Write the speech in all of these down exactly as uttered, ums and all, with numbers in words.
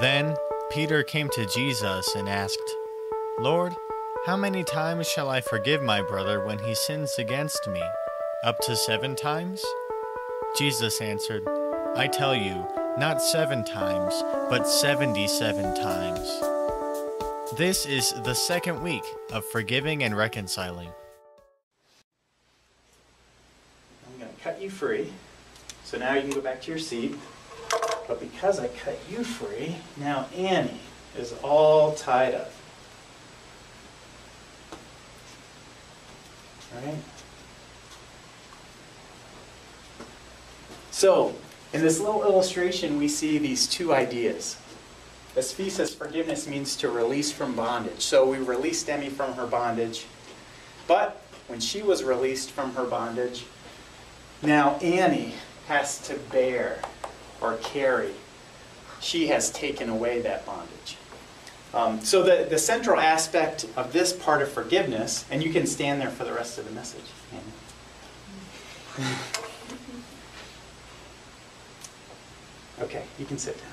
Then Peter came to Jesus and asked, "Lord, how many times shall I forgive my brother when he sins against me? Up to seven times?" Jesus answered, "I tell you, not seven times, but seventy-seven times." This is the second week of forgiving and reconciling. I'm going to cut you free, so now you can go back to your seat. But because I cut you free, now Annie is all tied up. Right? So, in this little illustration, we see these two ideas. As Fee says, forgiveness means to release from bondage. So we released Emmy from her bondage. But when she was released from her bondage, now Annie has to bear or carry. She has taken away that bondage. Um, so the, the central aspect of this part of forgiveness, and you can stand there for the rest of the message. Okay, you can sit down.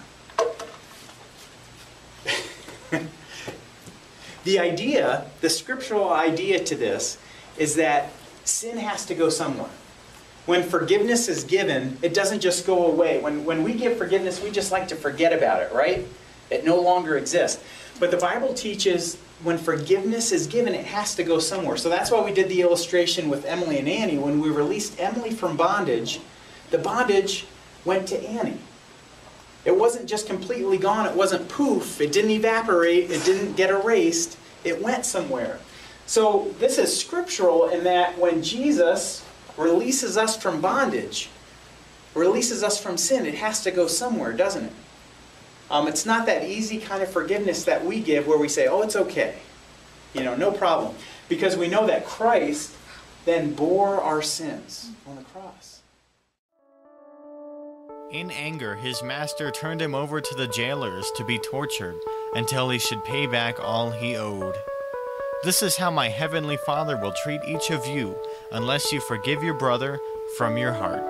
The idea, the scriptural idea to this, is that sin has to go somewhere. When forgiveness is given, it doesn't just go away. When, when we give forgiveness, we just like to forget about it, right? It no longer exists. But the Bible teaches when forgiveness is given, it has to go somewhere. So that's why we did the illustration with Emily and Annie. When we released Emily from bondage, the bondage went to Annie. It wasn't just completely gone. It wasn't poof. It didn't evaporate. It didn't get erased. It went somewhere. So this is scriptural in that when Jesus releases us from bondage, releases us from sin, it has to go somewhere, doesn't it? Um, it's not that easy kind of forgiveness that we give where we say, oh, it's okay, you know, no problem. Because we know that Christ then bore our sins on the cross. In anger, his master turned him over to the jailers to be tortured until he should pay back all he owed. This is how my heavenly Father will treat each of you unless you forgive your brother from your heart.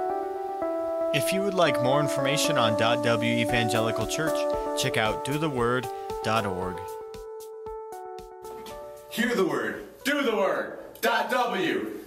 If you would like more information on Dot W Evangelical Church, check out do the word dot org. Hear the word. Do the word. Dot W.